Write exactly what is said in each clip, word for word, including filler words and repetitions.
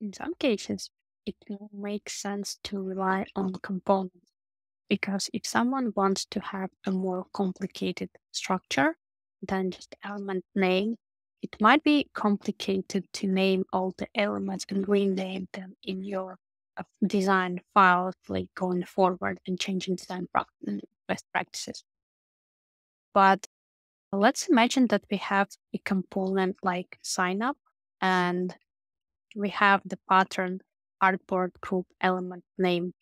In some cases, it will make sense to rely on components, because if someone wants to have a more complicated structure than just element name, it might be complicated to name all the elements and rename them in your uh, design files, like going forward and changing design prac- best practices. But let's imagine that we have a component like sign up, and we have the pattern artboard group element name.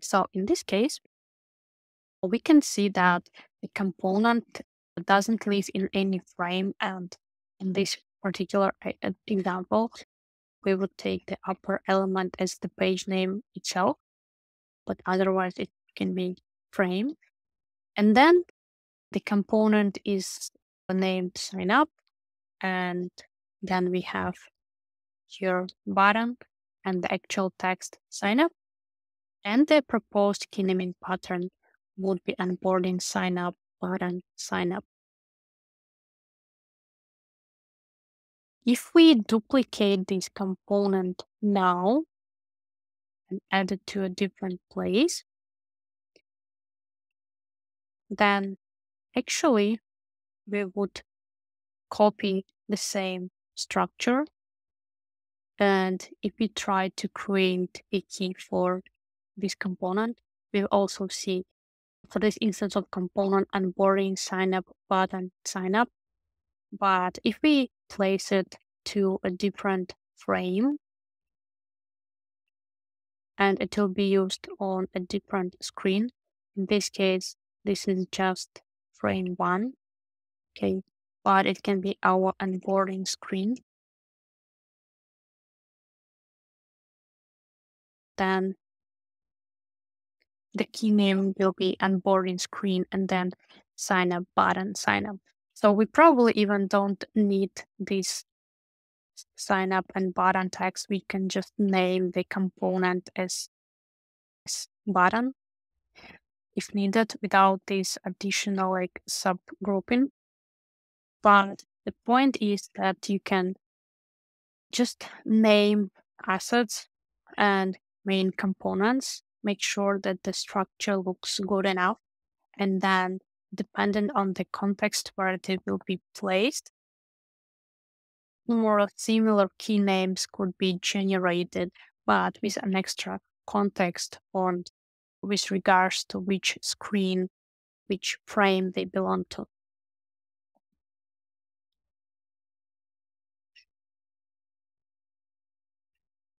So in this case, we can see that the component doesn't live in any frame. And in this particular example, we would take the upper element as the page name itself, but otherwise it can be frame. And then the component is named sign up, and then we have your button and the actual text sign up, and the proposed keynaming pattern would be onboarding sign up button sign up. If we duplicate this component now and add it to a different place, then actually we would copy the same structure. And if we try to create a key for this component, we'll also see for this instance of component onboarding sign up button sign up. But if we place it to a different frame, and it will be used on a different screen, in this case, this is just frame one, okay, but it can be our onboarding screen. Then the key name will be onboarding screen, and then sign up button sign up. So we probably even don't need this sign up and button text. We can just name the component as, as button if needed, without this additional like subgrouping. But the point is that you can just name assets and main components, make sure that the structure looks good enough, and then dependent on the context where it will be placed, more similar key names could be generated, but with an extra context on with regards to which screen, which frame they belong to.